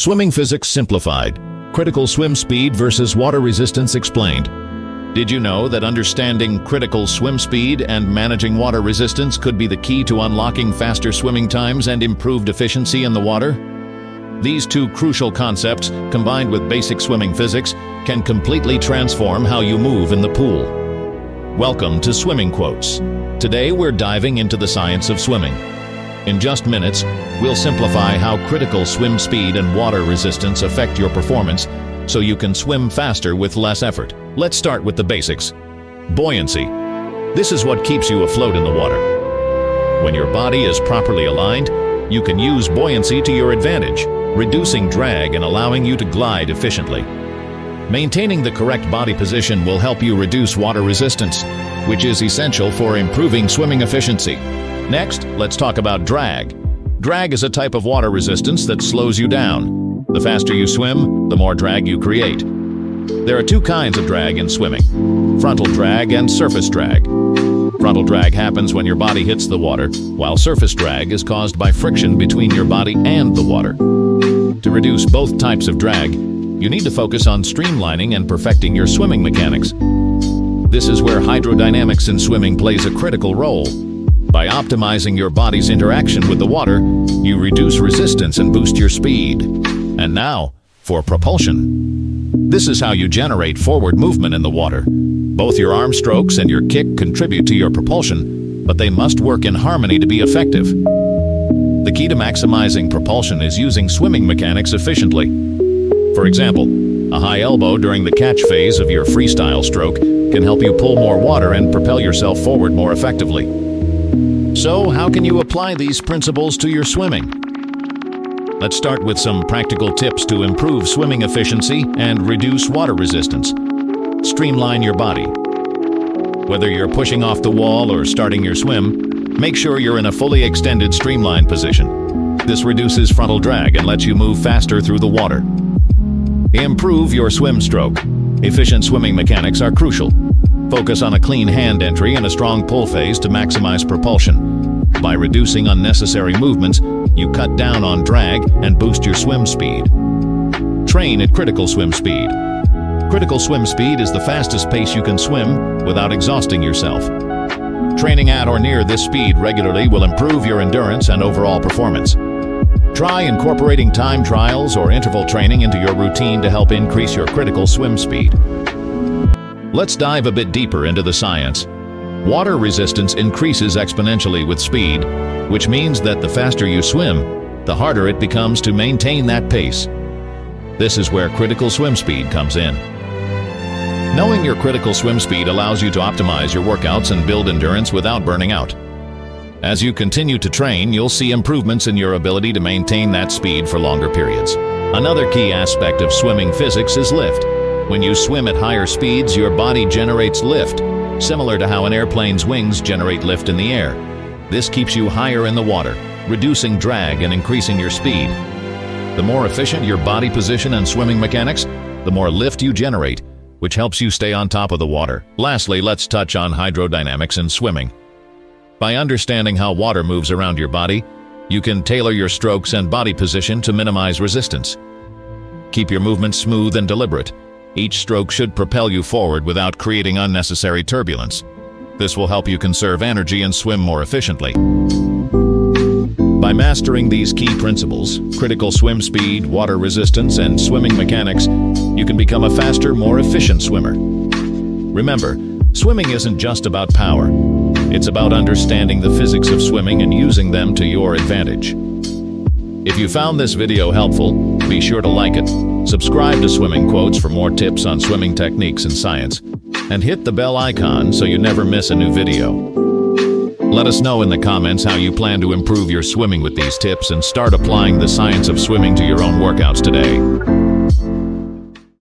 Swimming physics simplified. Critical swim speed versus water resistance explained. Did you know that understanding critical swim speed and managing water resistance could be the key to unlocking faster swimming times and improved efficiency in the water? These two crucial concepts, combined with basic swimming physics, can completely transform how you move in the pool. Welcome to Swimming Quotes. Today we're diving into the science of swimming. In just minutes, we'll simplify how critical swim speed and water resistance affect your performance so you can swim faster with less effort. Let's start with the basics. Buoyancy. This is what keeps you afloat in the water. When your body is properly aligned, you can use buoyancy to your advantage, reducing drag and allowing you to glide efficiently. Maintaining the correct body position will help you reduce water resistance, which is essential for improving swimming efficiency. Next, let's talk about drag. Drag is a type of water resistance that slows you down. The faster you swim, the more drag you create. There are two kinds of drag in swimming: frontal drag and surface drag. Frontal drag happens when your body hits the water, while surface drag is caused by friction between your body and the water. To reduce both types of drag, you need to focus on streamlining and perfecting your swimming mechanics. This is where hydrodynamics in swimming plays a critical role. By optimizing your body's interaction with the water, you reduce resistance and boost your speed. And now, for propulsion. This is how you generate forward movement in the water. Both your arm strokes and your kick contribute to your propulsion, but they must work in harmony to be effective. The key to maximizing propulsion is using swimming mechanics efficiently. For example, a high elbow during the catch phase of your freestyle stroke can help you pull more water and propel yourself forward more effectively. So, how can you apply these principles to your swimming? Let's start with some practical tips to improve swimming efficiency and reduce water resistance. Streamline your body. Whether you're pushing off the wall or starting your swim, make sure you're in a fully extended streamlined position. This reduces frontal drag and lets you move faster through the water. Improve your swim stroke. Efficient swimming mechanics are crucial. Focus on a clean hand entry and a strong pull phase to maximize propulsion. By reducing unnecessary movements, you cut down on drag and boost your swim speed. Train at critical swim speed. Critical swim speed is the fastest pace you can swim without exhausting yourself. Training at or near this speed regularly will improve your endurance and overall performance. Try incorporating time trials or interval training into your routine to help increase your critical swim speed. Let's dive a bit deeper into the science. Water resistance increases exponentially with speed, which means that the faster you swim, the harder it becomes to maintain that pace. This is where critical swim speed comes in. Knowing your critical swim speed allows you to optimize your workouts and build endurance without burning out. As you continue to train, you'll see improvements in your ability to maintain that speed for longer periods. Another key aspect of swimming physics is lift. When you swim at higher speeds, your body generates lift, similar to how an airplane's wings generate lift in the air. This keeps you higher in the water, reducing drag and increasing your speed. The more efficient your body position and swimming mechanics, the more lift you generate, which helps you stay on top of the water. Lastly, let's touch on hydrodynamics in swimming. By understanding how water moves around your body, you can tailor your strokes and body position to minimize resistance. Keep your movements smooth and deliberate. Each stroke should propel you forward without creating unnecessary turbulence. This will help you conserve energy and swim more efficiently. By mastering these key principles, critical swim speed, water resistance, and swimming mechanics, you can become a faster, more efficient swimmer. Remember, swimming isn't just about power. It's about understanding the physics of swimming and using them to your advantage. If you found this video helpful, be sure to like it. Subscribe to Swimming Quotes for more tips on swimming techniques and science, and hit the bell icon so you never miss a new video. Let us know in the comments how you plan to improve your swimming with these tips and start applying the science of swimming to your own workouts today.